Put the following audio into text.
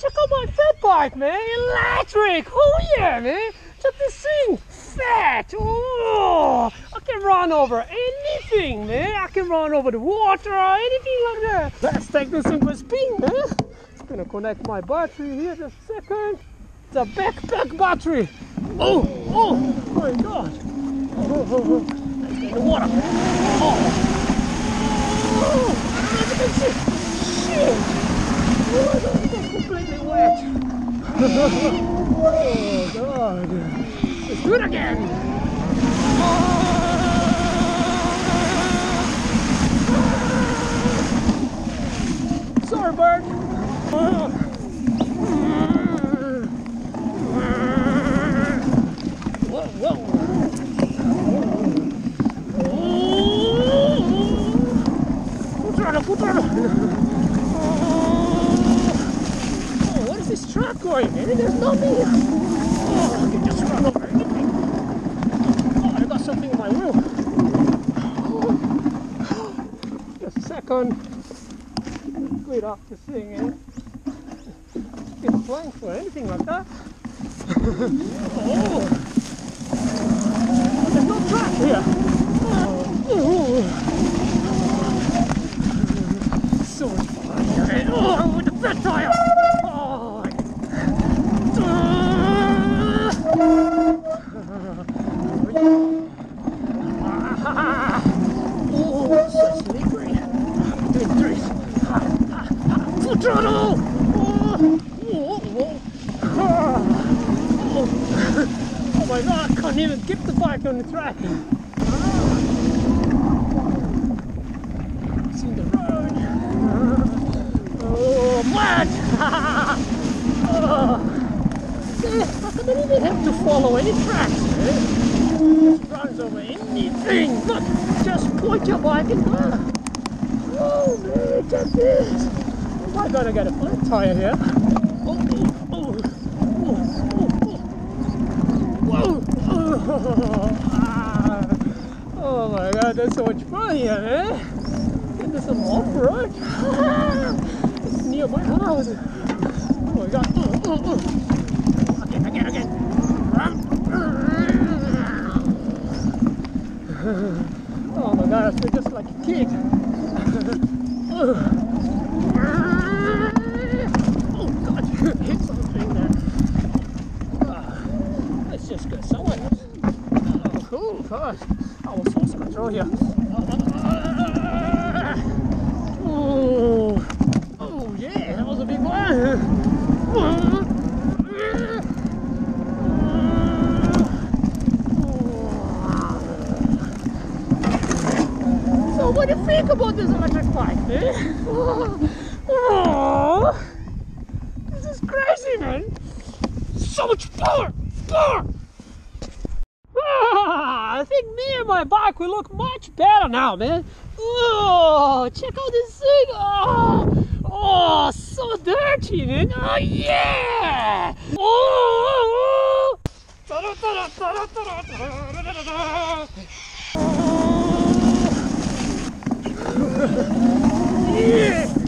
check out my fat bike, man. Electric. Oh yeah, man. Check this thing. Fat. Oh, I can run over anything, man. I can run over the water or anything like that. Let's take this thing for a spin, man. It's gonna connect my battery here in a second. It's a backpack battery. Oh, oh, my God. Oh, oh, oh. Let's get the water. Oh, oh, as you can see. Shit. Oh, my God, it's completely wet. Oh, God. Let's do it again. Oh. Sorry, bird. Oh. Whoa! Oh, what is this truck going? Maybe there's nothing. Oh, I can just run over anything. Oh, I got something in my wheel. Oh. Just a second. Clean off this thing, eh? It's blank or anything like that. Oh. Track here. Oh. So much fun. Oh, with the fat tire. Oh. Oh, so slippery. Doing tricks. Foot throttle. Oh my God, I can't even keep the bike on the track. It's in the road. Oh, mud! Oh. I don't even have to follow any tracks. Eh? It runs over anything. Look, just point your bike and go. Oh man, look at this. Oh my God, I got a flat tire here. Oh, oh, oh, oh. Oh my God, that's so much fun here, man. And there's some off-road. It's near my house. Oh my God. Oh, oh, oh. Again, again, again. Oh my God, I feel just like a kid. Oh God, hit something there. Let's just get someone else. Oh God, I was lost control here. Oh, oh yeah, that was a big one. So what do you think about this electric bike, eh? Oh, this is crazy, man. So much power, power. I think me and my bike will look much better now, man. Oh, check out this thing. Oh, oh, so dirty, man. Oh yeah. Oh, oh, oh. Yeah.